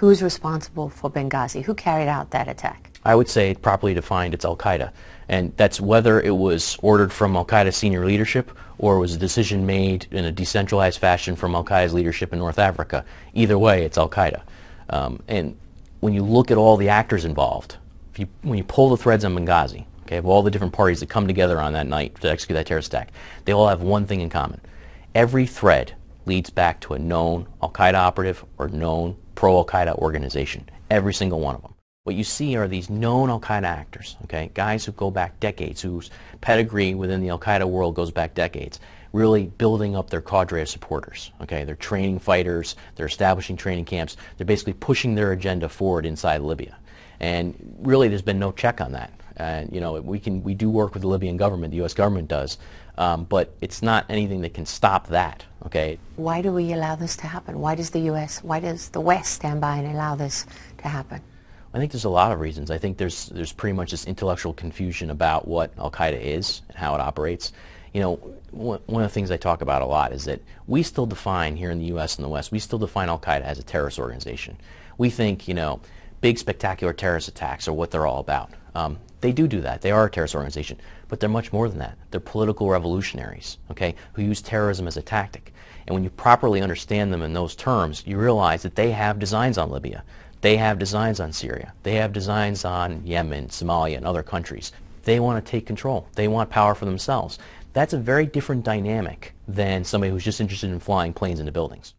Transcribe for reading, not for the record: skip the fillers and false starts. Who's responsible for Benghazi? Who carried out that attack? I would say, properly defined, it's Al-Qaeda. And that's whether it was ordered from Al-Qaeda's senior leadership or was a decision made in a decentralized fashion from Al-Qaeda's leadership in North Africa. Either way, it's Al-Qaeda. And when you look at all the actors involved, when you pull the threads on Benghazi, okay, of all the different parties that come together on that night to execute that terrorist attack, they all have one thing in common. Every thread leads back to a known Al-Qaeda operative or known pro-Al-Qaeda organization, every single one of them. What you see are these known Al-Qaeda actors, okay, guys who go back decades, whose pedigree within the Al-Qaeda world goes back decades, really building up their cadre of supporters, okay. They're training fighters, they're establishing training camps, they're basically pushing their agenda forward inside Libya. And really there's been no check on that. And you know, we do work with the Libyan government, the U.S. government does, but it's not anything that can stop that, okay. Why do we allow this to happen? Why does the U.S., why does the West stand by and allow this to happen? I think there's a lot of reasons. I think there's pretty much this intellectual confusion about what Al-Qaeda is and how it operates. You know, one of the things I talk about a lot is that we still define, here in the U.S. and the West, we still define Al-Qaeda as a terrorist organization. We think, you know, big spectacular terrorist attacks are what they're all about. They do that. They are a terrorist organization, but they're much more than that. They're political revolutionaries, okay, who use terrorism as a tactic. And when you properly understand them in those terms, you realize that they have designs on Libya. They have designs on Syria. They have designs on Yemen, Somalia, and other countries. They want to take control. They want power for themselves. That's a very different dynamic than somebody who's just interested in flying planes into buildings.